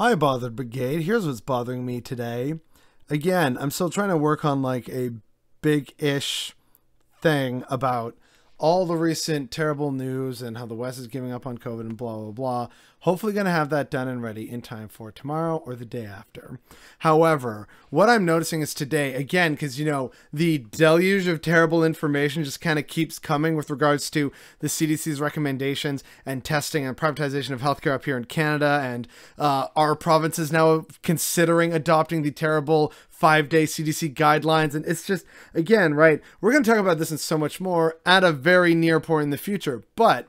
Hi, Bothered Brigade. Here's what's bothering me today. Again, I'm still trying to work on like a big-ish thing about all the recent terrible news and how the West is giving up on COVID and blah, blah, blah. Hopefully going to have that done and ready in time for tomorrow or the day after. However, what I'm noticing is today, again, because, you know, the deluge of terrible information just kind of keeps coming with regards to the CDC's recommendations and testing and privatization of healthcare up here in Canada. And our province is now considering adopting the terrible 5-day CDC guidelines. And it's just, again, right, we're going to talk about this and so much more at a very near point in the future. But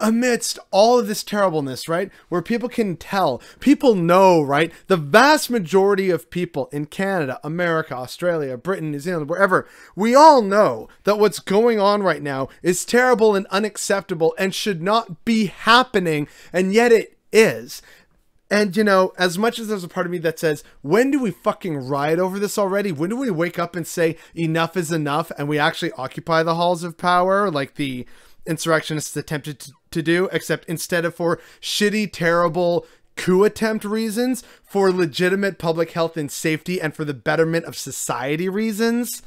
amidst all of this terribleness, right, where people can tell, people know, right, the vast majority of people in Canada, America, Australia, Britain, New Zealand, wherever, we all know that what's going on right now is terrible and unacceptable and should not be happening. And yet it is. And, you know, as much as there's a part of me that says, when do we fucking riot over this already? When do we wake up and say enough is enough and we actually occupy the halls of power like the insurrectionists attempted to do, except instead of for shitty, terrible coup attempt reasons, for legitimate public health and safety and for the betterment of society reasons?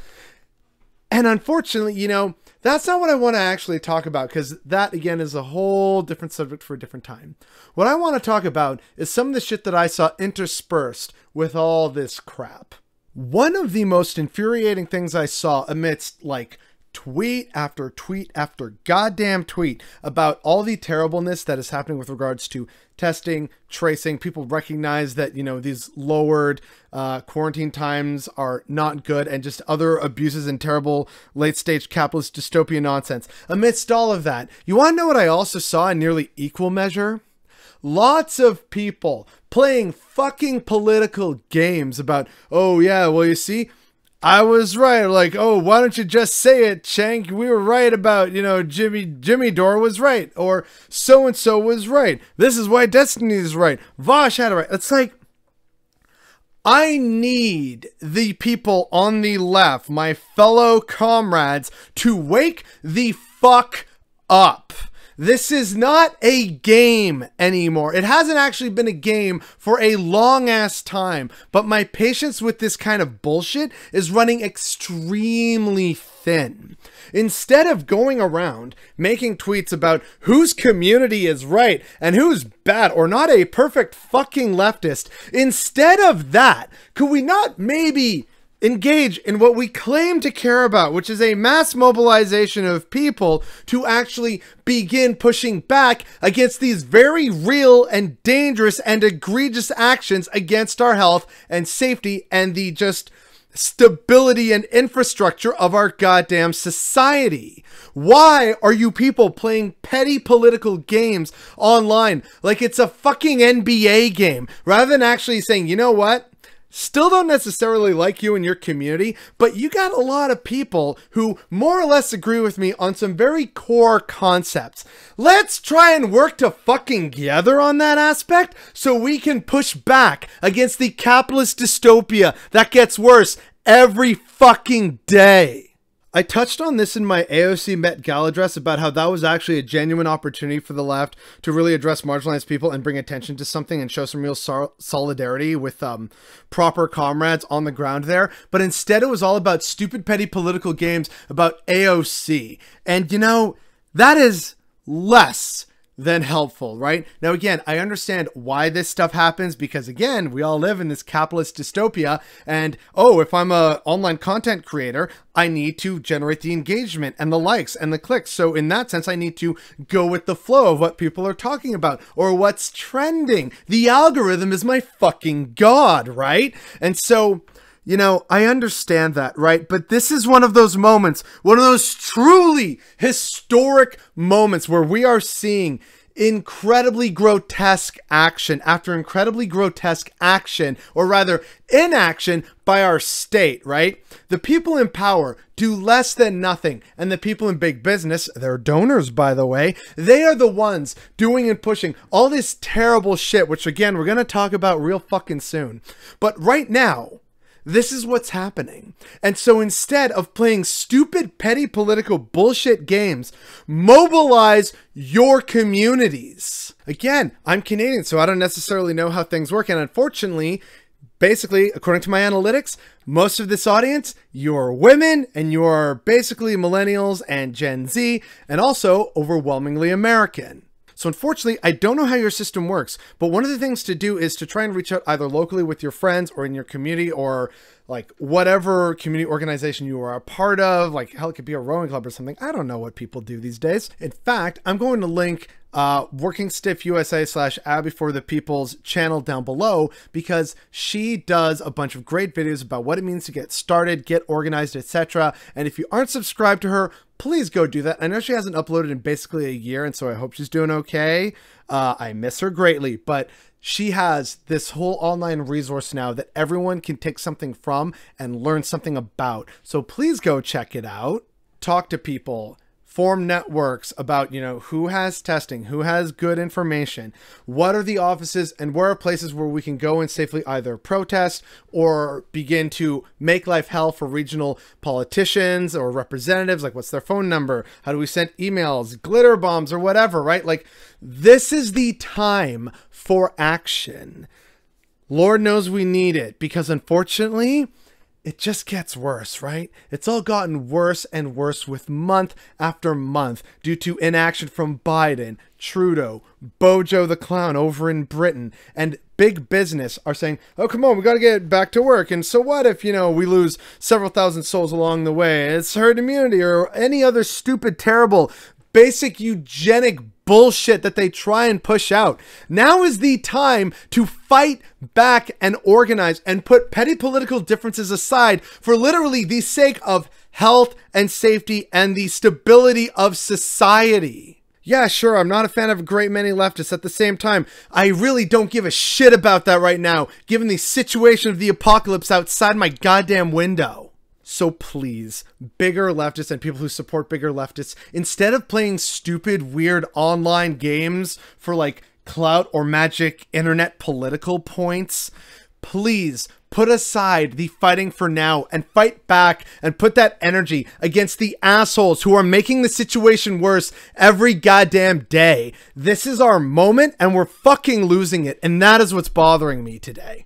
And unfortunately, you know, that's not what I want to actually talk about, because that, again, is a whole different subject for a different time. What I want to talk about is some of the shit that I saw interspersed with all this crap. One of the most infuriating things I saw amidst, like, tweet after tweet after goddamn tweet about all the terribleness that is happening with regards to testing, tracing. People recognize that, you know, these lowered quarantine times are not good, and just other abuses and terrible late stage capitalist dystopian nonsense. Amidst all of that, you want to know what I also saw in nearly equal measure? Lots of people playing fucking political games about, oh yeah, well, you see, I was right. Like, oh, why don't you just say it, Shank? We were right about, you know, Jimmy Dore was right. Or so-and-so was right. This is why Destiny is right. Vosh had it right. It's like, I need the people on the left, my fellow comrades, to wake the fuck up. This is not a game anymore. It hasn't actually been a game for a long ass time, but my patience with this kind of bullshit is running extremely thin. Instead of going around making tweets about whose community is right and who's bad or not a perfect fucking leftist, instead of that, could we not maybe engage in what we claim to care about, which is a mass mobilization of people to actually begin pushing back against these very real and dangerous and egregious actions against our health and safety and the just stability and infrastructure of our goddamn society? Why are you people playing petty political games online like it's a fucking NBA game, rather than actually saying, you know what? Still don't necessarily like you and your community, but you got a lot of people who more or less agree with me on some very core concepts. Let's try and work to fucking together on that aspect so we can push back against the capitalist dystopia that gets worse every fucking day. I touched on this in my AOC Met Gala address about how that was actually a genuine opportunity for the left to really address marginalized people and bring attention to something and show some real solidarity with proper comrades on the ground there. But instead, it was all about stupid, petty political games about AOC. And, you know, that is less than helpful, right? Now, again, I understand why this stuff happens, because, again, we all live in this capitalist dystopia, and, oh, if I'm a online content creator, I need to generate the engagement and the likes and the clicks. So in that sense, I need to go with the flow of what people are talking about or what's trending. The algorithm is my fucking god, right? And so, you know, I understand that, right? But this is one of those moments, one of those truly historic moments where we are seeing incredibly grotesque action after incredibly grotesque action, or rather inaction, by our state, right? The people in power do less than nothing, and the people in big business, they're donors, by the way, they are the ones doing and pushing all this terrible shit, which, again, we're going to talk about real fucking soon. But right now, This is what's happening. And so instead of playing stupid, petty political bullshit games, mobilize your communities. Again, I'm Canadian, so I don't necessarily know how things work. And unfortunately, basically, according to my analytics, most of this audience, you're women and you're basically millennials and Gen Z, and also overwhelmingly American. So unfortunately, I don't know how your system works, but one of the things to do is to try and reach out either locally with your friends or in your community or like whatever community organization you are a part of, like hell, it could be a rowing club or something. I don't know what people do these days. In fact, I'm going to link Working Stiff USA / Abby for the People's channel down below, because she does a bunch of great videos about what it means to get started, get organized, etc. And if you aren't subscribed to her, please go do that. I know she hasn't uploaded in basically a year, and so I hope she's doing okay. I miss her greatly, but she has this whole online resource now that everyone can take something from and learn something about. So please go check it out. Talk to people. Form networks about, you know, who has testing, who has good information, what are the offices and where are places where we can go and safely either protest or begin to make life hell for regional politicians or representatives. Like, what's their phone number? How do we send emails, glitter bombs or whatever, right? Like, this is the time for action. Lord knows we need it, because unfortunately, it just gets worse, right? It's all gotten worse and worse with month after month due to inaction from Biden, Trudeau, Bojo the clown over in Britain, and big business are saying, oh, come on, we got to get back to work. And so what if, you know, we lose several thousand souls along the way? It's herd immunity or any other stupid, terrible, basic eugenic bullshit that they try and push out. Now is the time to fight back and organize and put petty political differences aside for literally the sake of health and safety and the stability of society. Yeah, sure, I'm not a fan of a great many leftists. At the same time, I really don't give a shit about that right now, given the situation of the apocalypse outside my goddamn window. So please, bigger leftists and people who support bigger leftists, instead of playing stupid, weird online games for like clout or magic internet political points, please put aside the fighting for now and fight back and put that energy against the assholes who are making the situation worse every goddamn day. This is our moment and we're fucking losing it. And that is what's bothering me today.